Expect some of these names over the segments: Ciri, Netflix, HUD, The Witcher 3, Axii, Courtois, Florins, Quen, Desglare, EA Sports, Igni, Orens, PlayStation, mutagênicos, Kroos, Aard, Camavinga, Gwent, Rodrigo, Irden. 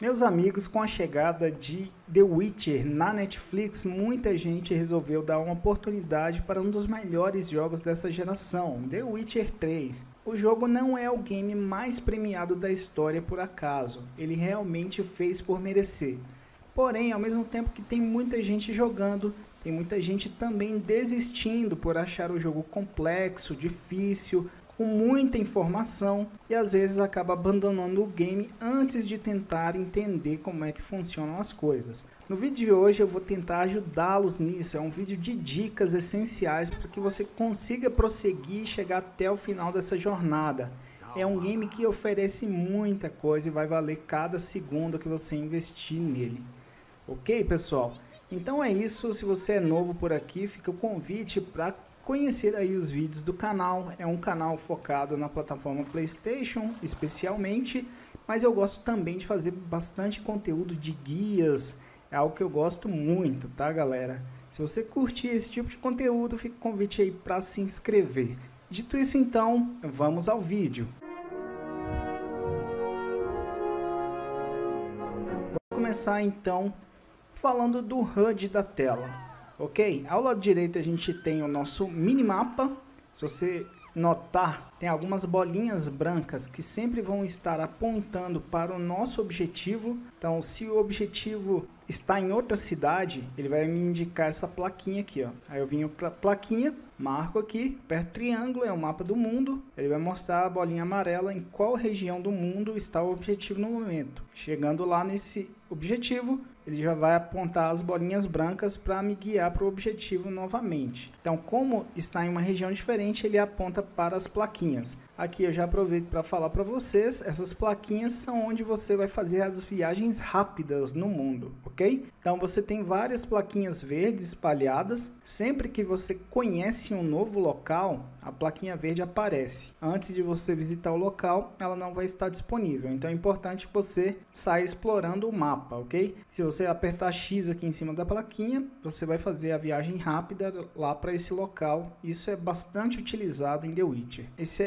Meus amigos, com a chegada de The Witcher na Netflix, muita gente resolveu dar uma oportunidade para um dos melhores jogos dessa geração, The Witcher 3. O jogo não é o game mais premiado da história por acaso, ele realmente fez por merecer. Porém, ao mesmo tempo que tem muita gente jogando, tem muita gente também desistindo por achar o jogo complexo, difícil, com muita informação, e às vezes acaba abandonando o game antes de tentar entender como é que funcionam as coisas. No vídeo de hoje eu vou tentar ajudá-los nisso, é um vídeo de dicas essenciais para que você consiga prosseguir e chegar até o final dessa jornada. É um game que oferece muita coisa e vai valer cada segundo que você investir nele. Ok, pessoal? Então é isso, se você é novo por aqui, fica o convite para conhecer aí os vídeos do canal. É um canal focado na plataforma PlayStation especialmente, mas eu gosto também de fazer bastante conteúdo de guias, é algo que eu gosto muito, tá galera? Se você curtir esse tipo de conteúdo, fica o convite aí para se inscrever. Dito isso então, vamos ao vídeo. Vou começar então falando do HUD da tela. Ok? Ao lado direito a gente tem o nosso minimapa. Se você notar, tem algumas bolinhas brancas que sempre vão estar apontando para o nosso objetivo. Então, se o objetivo está em outra cidade, ele vai me indicar essa plaquinha aqui, ó. Aí eu venho para a plaquinha, marco aqui, aperto triângulo, é o mapa do mundo. Ele vai mostrar a bolinha amarela em qual região do mundo está o objetivo no momento. Chegando lá nesse objetivo, ele já vai apontar as bolinhas brancas para me guiar para o objetivo novamente. Então, como está em uma região diferente, ele aponta para as plaquinhas. Aqui eu já aproveito para falar para vocês, essas plaquinhas são onde você vai fazer as viagens rápidas no mundo, ok? Então, você tem várias plaquinhas verdes espalhadas. Sempre que você conhece um novo local, a plaquinha verde aparece. Antes de você visitar o local, ela não vai estar disponível. Então, é importante que você saia explorando o mapa, ok? Se você apertar X aqui em cima da plaquinha, você vai fazer a viagem rápida lá para esse local. Isso é bastante utilizado em The Witcher. Esse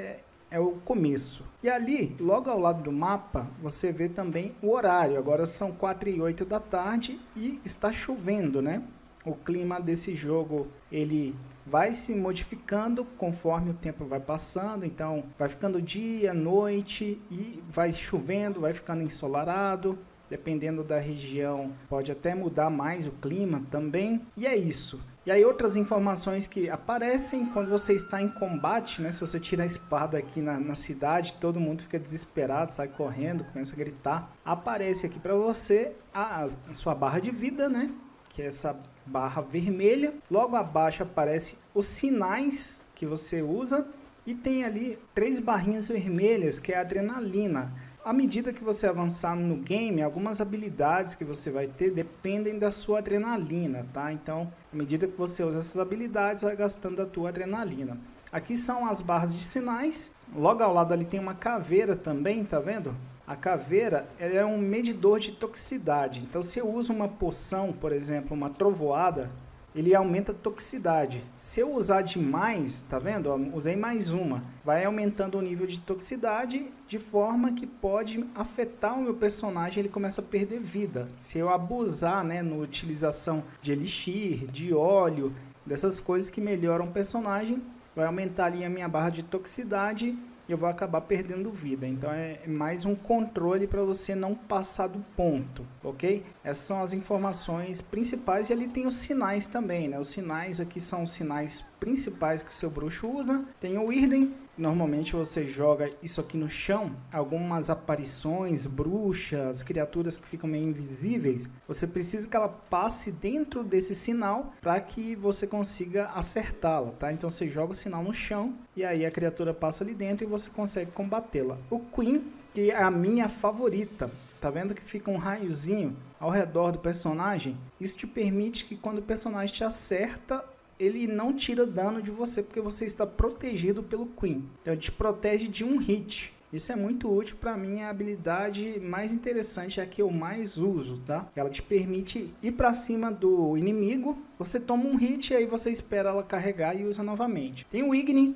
é o começo. E ali, logo ao lado do mapa, você vê também o horário. Agora são 4h08 da tarde e está chovendo, né? O clima desse jogo, ele vai se modificando conforme o tempo vai passando. Então, vai ficando dia, noite e vai chovendo, vai ficando ensolarado. Dependendo da região, pode até mudar mais o clima também. E é isso. E aí outras informações que aparecem quando você está em combate, né? Se você tira a espada aqui na cidade, todo mundo fica desesperado, sai correndo, começa a gritar. Aparece aqui para você a sua barra de vida, né? Que é essa barra vermelha. Logo abaixo aparece os sinais que você usa. E tem ali 3 barrinhas vermelhas, que é a adrenalina. À medida que você avançar no game, algumas habilidades que você vai ter dependem da sua adrenalina, tá? Então, à medida que você usa essas habilidades, vai gastando a tua adrenalina. Aqui são as barras de sinais. Logo ao lado ali tem uma caveira também, tá vendo? A caveira ela é um medidor de toxicidade. Então, se eu uso uma poção, por exemplo, uma trovoada, ele aumenta a toxicidade. Se eu usar demais, tá vendo? Ó, usei mais uma. Vai aumentando o nível de toxicidade de forma que pode afetar o meu personagem, ele começa a perder vida. Se eu abusar, né, na utilização de elixir, de óleo, dessas coisas que melhoram o personagem, vai aumentar ali a minha barra de toxicidade e eu vou acabar perdendo vida. Então é mais um controle para você não passar do ponto, ok? Essas são as informações principais e ali tem os sinais também, né? Os sinais aqui são os sinais principais que o seu bruxo usa. Tem o Irden, normalmente você joga isso aqui no chão, algumas aparições, bruxas, criaturas que ficam meio invisíveis. Você precisa que ela passe dentro desse sinal para que você consiga acertá-la, tá? Então você joga o sinal no chão e aí a criatura passa ali dentro e você consegue combatê-la. O Quen, que é a minha favorita, tá vendo que fica um raiozinho ao redor do personagem? Isso te permite que quando o personagem te acerta, ele não tira dano de você, porque você está protegido pelo Quen. Então, ele te protege de um hit. Isso é muito útil para mim, é a habilidade mais interessante, é a que eu mais uso, tá? Ela te permite ir para cima do inimigo, você toma um hit, aí você espera ela carregar e usa novamente. Tem o Igni,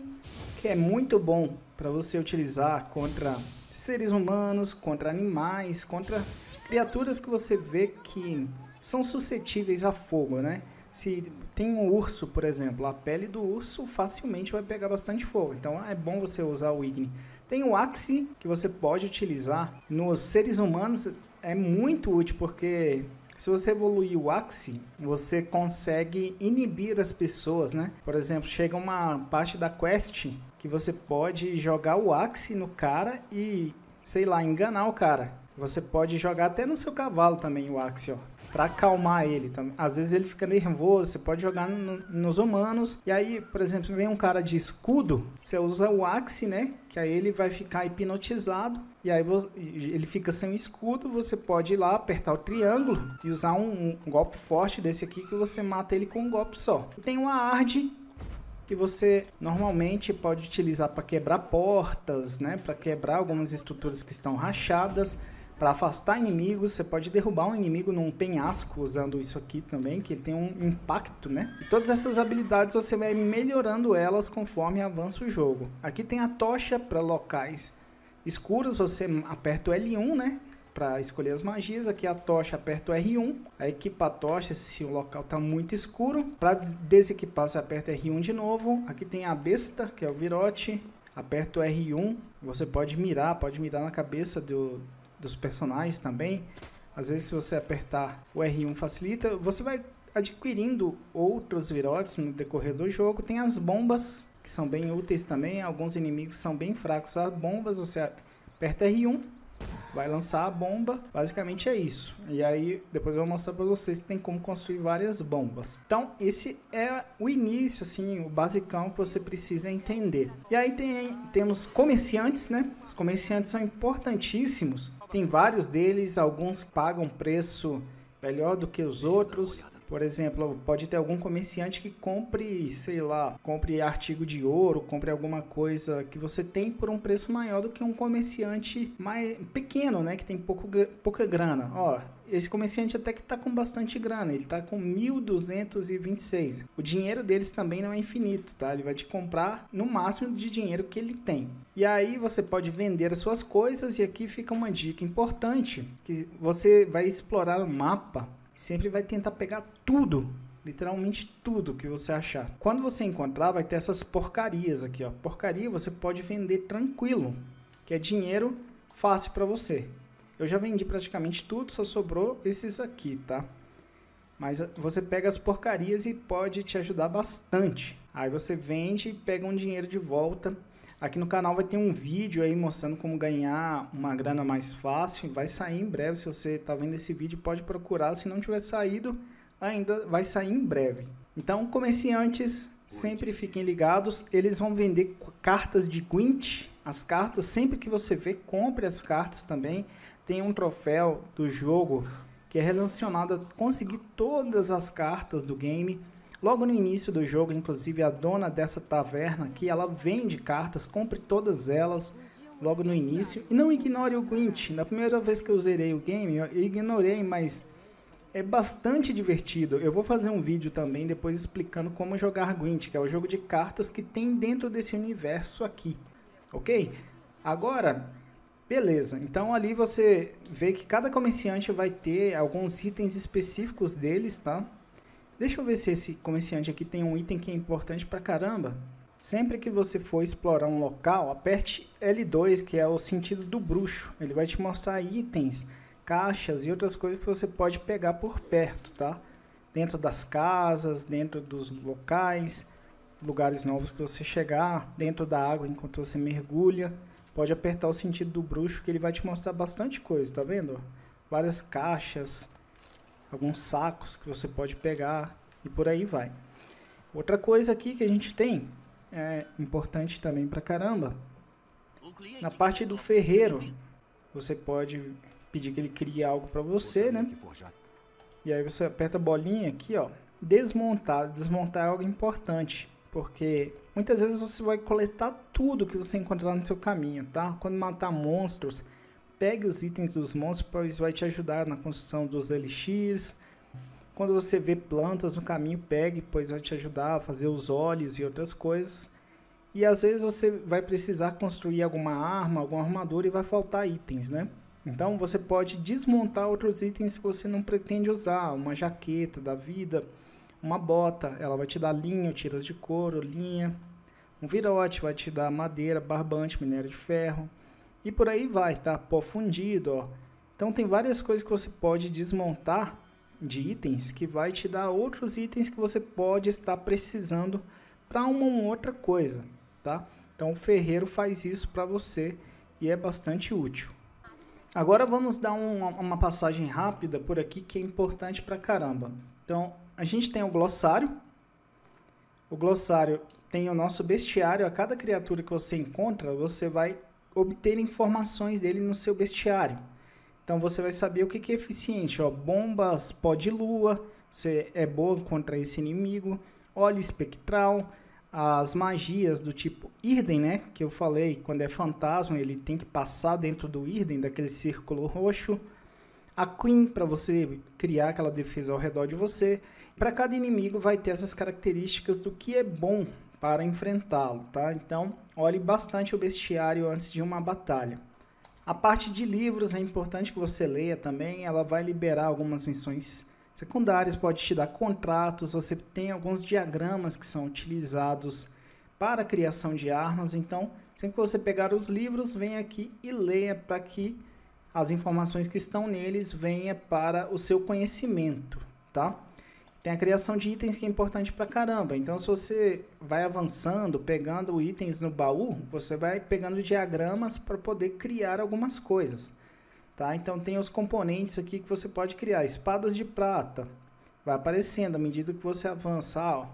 que é muito bom para você utilizar contra seres humanos, contra animais, contra criaturas que você vê que são suscetíveis a fogo, né? Se tem um urso, por exemplo, a pele do urso facilmente vai pegar bastante fogo. Então é bom você usar o Igni. Tem o Axii, que você pode utilizar nos seres humanos. É muito útil, porque se você evoluir o Axii, você consegue inibir as pessoas, né? Por exemplo, chega uma parte da quest que você pode jogar o Axii no cara e, sei lá, enganar o cara. Você pode jogar até no seu cavalo também o Axii, ó, para acalmar ele também. Às vezes ele fica nervoso, você pode jogar nos humanos. E aí, por exemplo, vem um cara de escudo, você usa o Axii, né? Que aí ele vai ficar hipnotizado. E aí ele fica sem o escudo, você pode ir lá, apertar o triângulo e usar um golpe forte desse aqui que você mata ele com um golpe só. E tem uma Aard, que você normalmente pode utilizar para quebrar portas, né? Para quebrar algumas estruturas que estão rachadas. Para afastar inimigos, você pode derrubar um inimigo num penhasco usando isso aqui também, que ele tem um impacto, né? E todas essas habilidades você vai melhorando elas conforme avança o jogo. Aqui tem a tocha para locais escuros, você aperta o L1, né? Para escolher as magias. Aqui a tocha, aperta o R1. Aí equipa a tocha se o local está muito escuro. Para desequipar, você aperta R1 de novo. Aqui tem a besta, que é o virote. Aperta o R1. Você pode mirar na cabeça dos personagens também. Às vezes, se você apertar o R1, facilita. Você vai adquirindo outros virotes no decorrer do jogo. Tem as bombas, que são bem úteis também. Alguns inimigos são bem fracos a bombas. Você aperta R1, vai lançar a bomba. Basicamente é isso. E aí depois eu vou mostrar para vocês que tem como construir várias bombas. Então esse é o início, assim, o basicão que você precisa entender. E aí temos comerciantes, né? Os comerciantes são importantíssimos. Tem vários deles, alguns pagam preço melhor do que os outros. Por exemplo, pode ter algum comerciante que compre, sei lá, compre artigo de ouro, compre alguma coisa que você tem por um preço maior do que um comerciante mais pequeno, né? Que tem pouca grana. Ó, esse comerciante até que tá com bastante grana, ele tá com 1.226. O dinheiro deles também não é infinito, tá? Ele vai te comprar no máximo de dinheiro que ele tem. E aí você pode vender as suas coisas, e aqui fica uma dica importante, que você vai explorar o mapa. Sempre vai tentar pegar tudo, literalmente tudo que você achar. Quando você encontrar, vai ter essas porcarias aqui, ó. Porcaria você pode vender tranquilo, que é dinheiro fácil para você. Eu já vendi praticamente tudo, só sobrou esses aqui, tá? Mas você pega as porcarias e pode te ajudar bastante. Aí você vende e pega um dinheiro de volta. Aqui no canal vai ter um vídeo aí mostrando como ganhar uma grana mais fácil. Vai sair em breve, se você está vendo esse vídeo pode procurar. Se não tiver saído, ainda vai sair em breve. Então, comerciantes, sempre fiquem ligados. Eles vão vender cartas de Gwent. As cartas, sempre que você vê, compre as cartas também. Tem um troféu do jogo que é relacionado a conseguir todas as cartas do game. Logo no início do jogo, inclusive, a dona dessa taverna aqui, ela vende cartas, compre todas elas logo no início. E não ignore o Gwent. Na primeira vez que eu zerei o game, eu ignorei, mas é bastante divertido. Eu vou fazer um vídeo também depois explicando como jogar Gwent, que é o jogo de cartas que tem dentro desse universo aqui, ok? Agora, beleza, então ali você vê que cada comerciante vai ter alguns itens específicos deles, tá? Deixa eu ver se esse comerciante aqui tem um item que é importante pra caramba. Sempre que você for explorar um local, aperte L2, que é o sentido do bruxo. Ele vai te mostrar itens, caixas e outras coisas que você pode pegar por perto, tá? Dentro das casas, dentro dos locais, lugares novos que você chegar, dentro da água enquanto você mergulha. Pode apertar o sentido do bruxo, que ele vai te mostrar bastante coisa, tá vendo? Várias caixas, alguns sacos que você pode pegar e por aí vai. Outra coisa aqui que a gente tem, é importante também pra caramba, na parte do ferreiro, você pode pedir que ele crie algo pra você, né? E aí você aperta a bolinha aqui, ó, desmontar. Desmontar é algo importante, porque muitas vezes você vai coletar tudo que você encontrar no seu caminho, tá? Quando matar monstros, pegue os itens dos monstros, pois vai te ajudar na construção dos elixirs. Quando você vê plantas no caminho, pegue, pois vai te ajudar a fazer os olhos e outras coisas. E às vezes você vai precisar construir alguma arma, alguma armadura e vai faltar itens, né? Então você pode desmontar outros itens que você não pretende usar, uma jaqueta da vida, uma bota, ela vai te dar linho, tiras de couro, linha, um virote vai te dar madeira, barbante, minério de ferro e por aí vai, tá? Pó fundido, ó. Então tem várias coisas que você pode desmontar de itens que vai te dar outros itens que você pode estar precisando para uma outra coisa, tá? Então o ferreiro faz isso para você e é bastante útil. Agora vamos dar uma passagem rápida por aqui que é importante pra caramba. Então a gente tem o glossário. O glossário tem o nosso bestiário. A cada criatura que você encontra, você vai obter informações dele no seu bestiário. Então você vai saber o que é eficiente. Ó, bombas, pó de lua, você é boa contra esse inimigo, óleo espectral, as magias do tipo Irden, né? Que eu falei, quando é fantasma, ele tem que passar dentro do Irden, daquele círculo roxo. A Quen, para você criar aquela defesa ao redor de você. Para cada inimigo vai ter essas características do que é bom para enfrentá-lo, tá? Então, olhe bastante o bestiário antes de uma batalha. A parte de livros é importante que você leia também, ela vai liberar algumas missões secundárias, pode te dar contratos, você tem alguns diagramas que são utilizados para a criação de armas, então sempre que você pegar os livros, venha aqui e leia para que as informações que estão neles venham para o seu conhecimento, tá? Tem a criação de itens que é importante pra caramba, então se você vai avançando, pegando itens no baú, você vai pegando diagramas para poder criar algumas coisas, tá? Então tem os componentes aqui que você pode criar, espadas de prata, vai aparecendo à medida que você avançar, ó.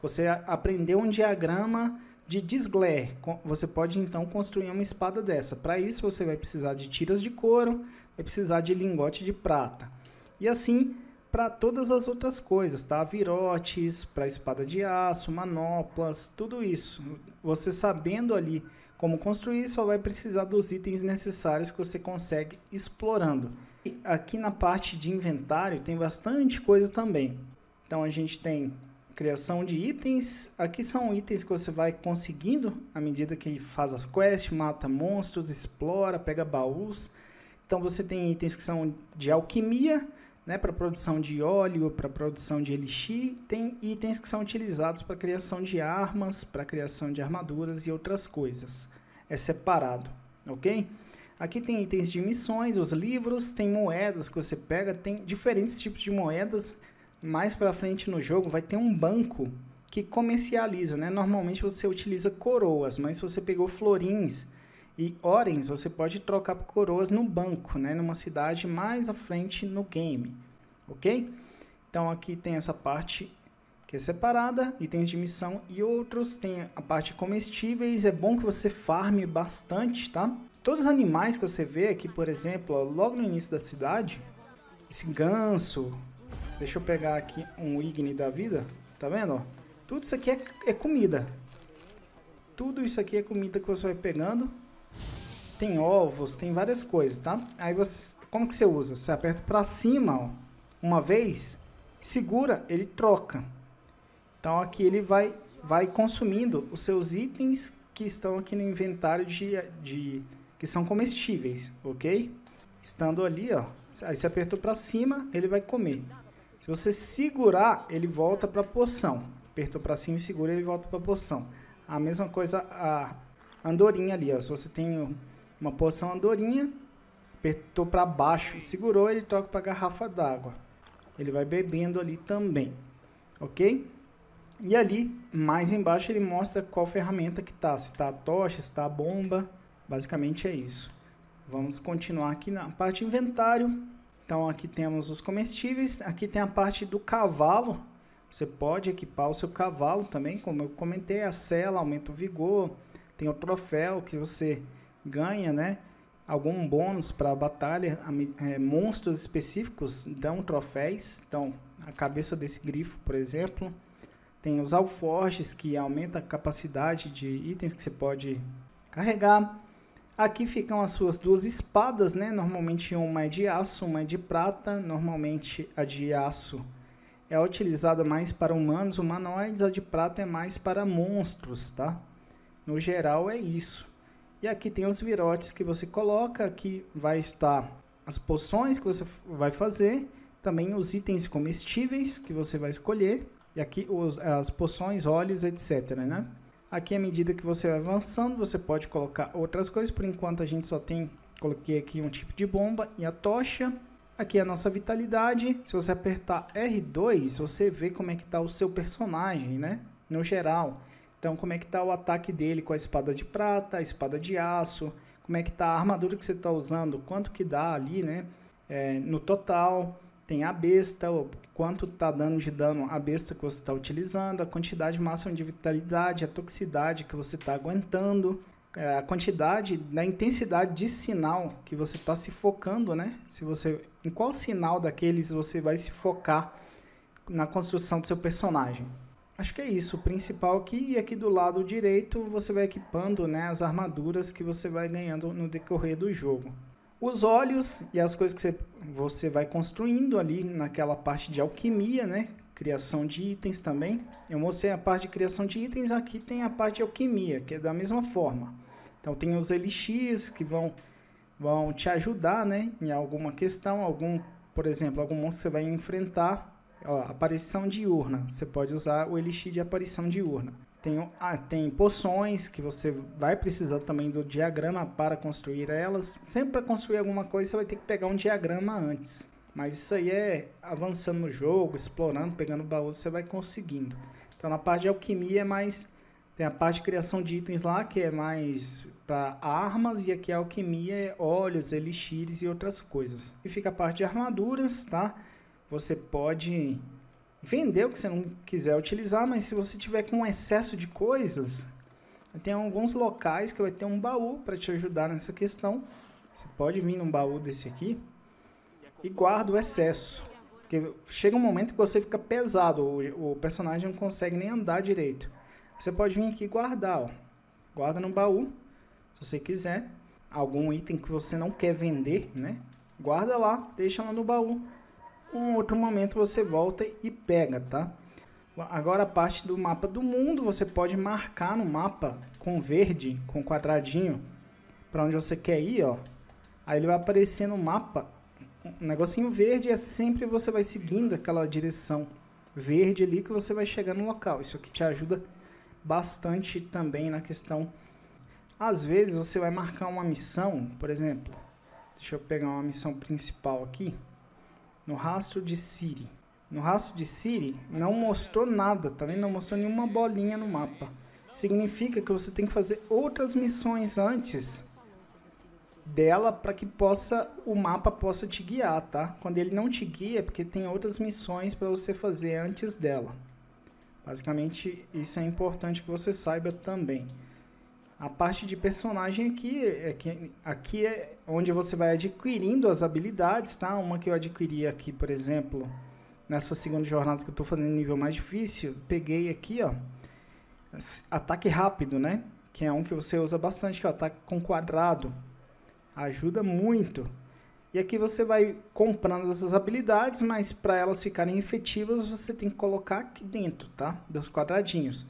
Você aprendeu um diagrama de Desglare, você pode então construir uma espada dessa, para isso você vai precisar de tiras de couro, vai precisar de lingote de prata, e assim para todas as outras coisas, tá? Virotes, para espada de aço, manoplas, tudo isso. Você sabendo ali como construir, só vai precisar dos itens necessários que você consegue explorando. E aqui na parte de inventário tem bastante coisa também. Então a gente tem criação de itens. Aqui são itens que você vai conseguindo à medida que faz as quests, mata monstros, explora, pega baús. Então você tem itens que são de alquimia, né, para produção de óleo, para produção de elixir, tem itens que são utilizados para criação de armas, para criação de armaduras e outras coisas. É separado, ok? Aqui tem itens de missões, os livros, tem moedas que você pega, tem diferentes tipos de moedas. Mais para frente no jogo vai ter um banco que comercializa, né? Normalmente você utiliza coroas, mas se você pegou florins e orens, você pode trocar por coroas no banco, né? Numa cidade mais à frente no game, ok? Então aqui tem essa parte que é separada, itens de missão e outros, tem a parte comestíveis, é bom que você farme bastante, tá? Todos os animais que você vê aqui, por exemplo, ó, logo no início da cidade, esse ganso, deixa eu pegar aqui um Igni da vida, tá vendo? Ó, tudo isso aqui é comida, tudo isso aqui é comida que você vai pegando. Tem ovos, tem várias coisas, tá? Aí você, como que você usa? Você aperta para cima, ó, uma vez, segura, ele troca. Então aqui ele vai consumindo os seus itens que estão aqui no inventário que são comestíveis, ok? Estando ali, ó, aí você apertou para cima, ele vai comer. Se você segurar, ele volta para a porção. Apertou para cima e segura, ele volta para a porção. A mesma coisa a andorinha ali, ó, se você tem uma porção andorinha, apertou para baixo e segurou, ele troca para garrafa d'água. Ele vai bebendo ali também, ok? E ali, mais embaixo, ele mostra qual ferramenta que tá. Se tá a tocha, se tá a bomba, basicamente é isso. Vamos continuar aqui na parte inventário. Então aqui temos os comestíveis, aqui tem a parte do cavalo. Você pode equipar o seu cavalo também, como eu comentei, a sela aumenta o vigor, tem o troféu que você ganha, né, algum bônus para a batalha, monstros específicos dão troféus, então a cabeça desse grifo, por exemplo, tem os alforjes que aumenta a capacidade de itens que você pode carregar, aqui ficam as suas duas espadas, né, normalmente uma é de aço, uma é de prata, normalmente a de aço é utilizada mais para humanos, humanoides, a de prata é mais para monstros, tá? No geral é isso. E aqui tem os virotes que você coloca, aqui vai estar as poções que você vai fazer, também os itens comestíveis que você vai escolher, e aqui as poções, óleos, etc, né? Aqui, à medida que você vai avançando, você pode colocar outras coisas. Por enquanto, a gente só tem... Coloquei aqui um tipo de bomba e a tocha. Aqui a nossa vitalidade. Se você apertar R2, você vê como é que tá o seu personagem, né? No geral. Então, como é que tá o ataque dele com a espada de prata, a espada de aço. Como é que tá a armadura que você tá usando. Quanto que dá ali, né? No total... Tem a besta, quanto está dando de dano a besta que você está utilizando, a quantidade máxima de vitalidade, a toxicidade que você está aguentando, a quantidade da intensidade de sinal que você está se focando, né? Se você, em qual sinal daqueles você vai se focar na construção do seu personagem. Acho que é isso, o principal aqui. E aqui do lado direito você vai equipando, né, as armaduras que você vai ganhando no decorrer do jogo. Os óleos e as coisas que você vai construindo ali naquela parte de alquimia, né? Criação de itens também. Eu mostrei a parte de criação de itens, aqui tem a parte de alquimia, que é da mesma forma. Então tem os elixirs que vão te ajudar, né? Em alguma questão, por exemplo, algum monstro que você vai enfrentar. Ó, aparição diurna, você pode usar o elixir de aparição diurna. Tem poções que você vai precisar também do diagrama para construir elas. Sempre para construir alguma coisa você vai ter que pegar um diagrama antes. Mas isso aí é avançando no jogo, explorando, pegando baús, você vai conseguindo. Então na parte de alquimia é mais... Tem a parte de criação de itens lá que é mais para armas. E aqui a alquimia é óleos, elixires e outras coisas. E fica a parte de armaduras, tá? Você pode... vender o que você não quiser utilizar, mas se você tiver com excesso de coisas, tem alguns locais que vai ter um baú para te ajudar nessa questão. Você pode vir num baú desse aqui e guarda o excesso. Porque chega um momento que você fica pesado, o personagem não consegue nem andar direito. Você pode vir aqui e guardar, ó. Guarda no baú, se você quiser. Algum item que você não quer vender, né? Guarda lá, deixa lá no baú. Um outro momento você volta e pega, tá? Agora a parte do mapa do mundo, você pode marcar no mapa com verde, com quadradinho, para onde você quer ir, ó. Aí ele vai aparecer no mapa, um negocinho verde, é sempre você vai seguindo aquela direção verde ali que você vai chegar no local. Isso aqui te ajuda bastante também na questão... Às vezes você vai marcar uma missão, por exemplo, deixa eu pegar uma missão principal aqui. No rastro de Ciri. No rastro de Ciri não mostrou nada, tá vendo? Não mostrou nenhuma bolinha no mapa. Significa que você tem que fazer outras missões antes dela para que o mapa possa te guiar, tá? Quando ele não te guia é porque tem outras missões para você fazer antes dela. Basicamente, isso é importante que você saiba também. A parte de personagem aqui é onde você vai adquirindo as habilidades, tá? Uma que eu adquiri aqui, por exemplo, nessa segunda jornada que eu tô fazendo nível mais difícil, peguei aqui, ó, ataque rápido, né? Que é um que você usa bastante, que é o ataque com quadrado. Ajuda muito. E aqui você vai comprando essas habilidades, mas para elas ficarem efetivas, você tem que colocar aqui dentro, tá? Dos quadradinhos.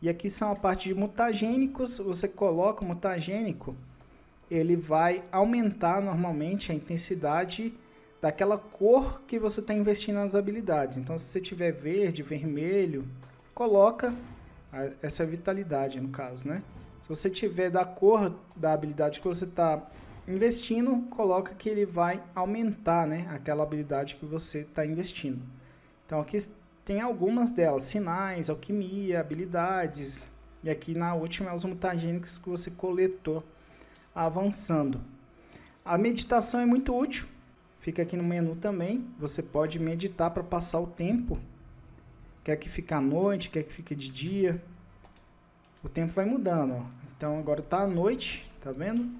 E aqui são a parte de mutagênicos, você coloca o mutagênico, ele vai aumentar normalmente a intensidade daquela cor que você está investindo nas habilidades. Então se você tiver verde, vermelho, coloca essa vitalidade no caso, né? Se você tiver da cor da habilidade que você está investindo, coloca que ele vai aumentar, né, aquela habilidade que você está investindo. Então aqui... Tem algumas delas, sinais, alquimia, habilidades. E aqui na última é os mutagênicos que você coletou avançando. A meditação é muito útil. Fica aqui no menu também. Você pode meditar para passar o tempo. Quer que fique à noite, quer que fique de dia. O tempo vai mudando, ó. Então agora está à noite, tá vendo?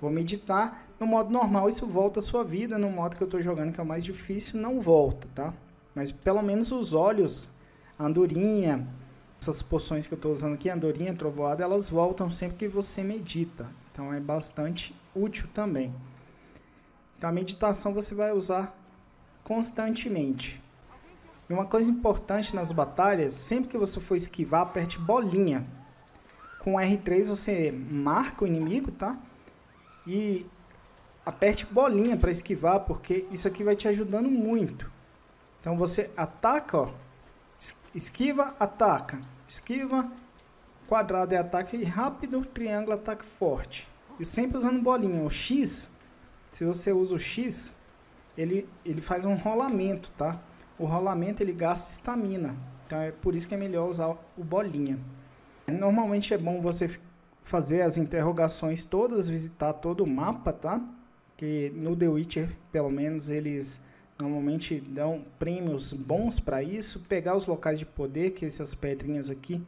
Vou meditar. No modo normal isso volta à sua vida. No modo que eu estou jogando, que é o mais difícil, não volta, tá? Mas pelo menos os óleos, a andorinha, essas poções que eu estou usando aqui, andorinha, trovoada, elas voltam sempre que você medita. Então é bastante útil também. Então a meditação você vai usar constantemente. E uma coisa importante nas batalhas, sempre que você for esquivar, aperte bolinha. Com R3 você marca o inimigo, tá? E aperte bolinha para esquivar, porque isso aqui vai te ajudando muito. Então você ataca, ó, esquiva, ataca, esquiva, quadrado é ataque rápido, triângulo ataque forte. E sempre usando bolinha. O X, se você usa o X, ele faz um rolamento, tá? O rolamento ele gasta estamina, então é por isso que é melhor usar o bolinha. Normalmente é bom você fazer as interrogações todas, visitar todo o mapa, tá? Que no The Witcher, pelo menos, eles normalmente dão prêmios bons para isso. Pegar os locais de poder, que essas pedrinhas aqui,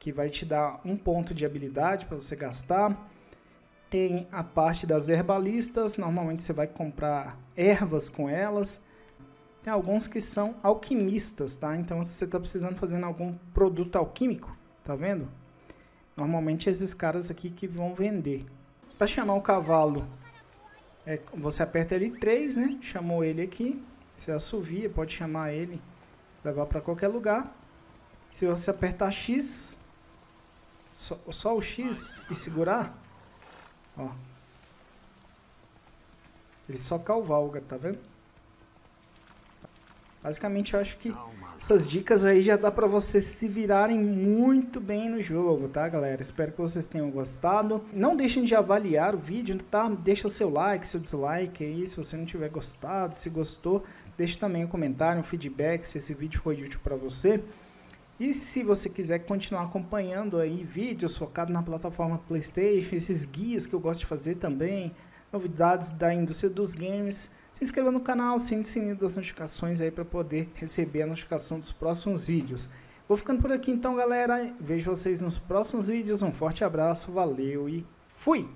que vai te dar um ponto de habilidade para você gastar. Tem a parte das herbalistas, normalmente você vai comprar ervas com elas. Tem alguns que são alquimistas, tá? Então, se você está precisando fazer algum produto alquímico, tá vendo? Normalmente esses caras aqui que vão vender. Para chamar o cavalo, você aperta L3, né? Chamou ele aqui, você assovia, pode chamar ele, levar para qualquer lugar. Se você apertar X, só o X e segurar, ó, ele só cavalga, tá vendo? Basicamente eu acho que essas dicas aí já dá pra vocês se virarem muito bem no jogo, tá galera? Espero que vocês tenham gostado. Não deixem de avaliar o vídeo, tá? Deixa seu like, seu dislike aí, se você não tiver gostado, se gostou. Deixa também um comentário, um feedback, se esse vídeo foi útil pra você. E se você quiser continuar acompanhando aí vídeos focados na plataforma PlayStation, esses guias que eu gosto de fazer também, novidades da indústria dos games, se inscreva no canal, se sininho das notificações aí para poder receber a notificação dos próximos vídeos. Vou ficando por aqui então, galera. Vejo vocês nos próximos vídeos. Um forte abraço, valeu e fui!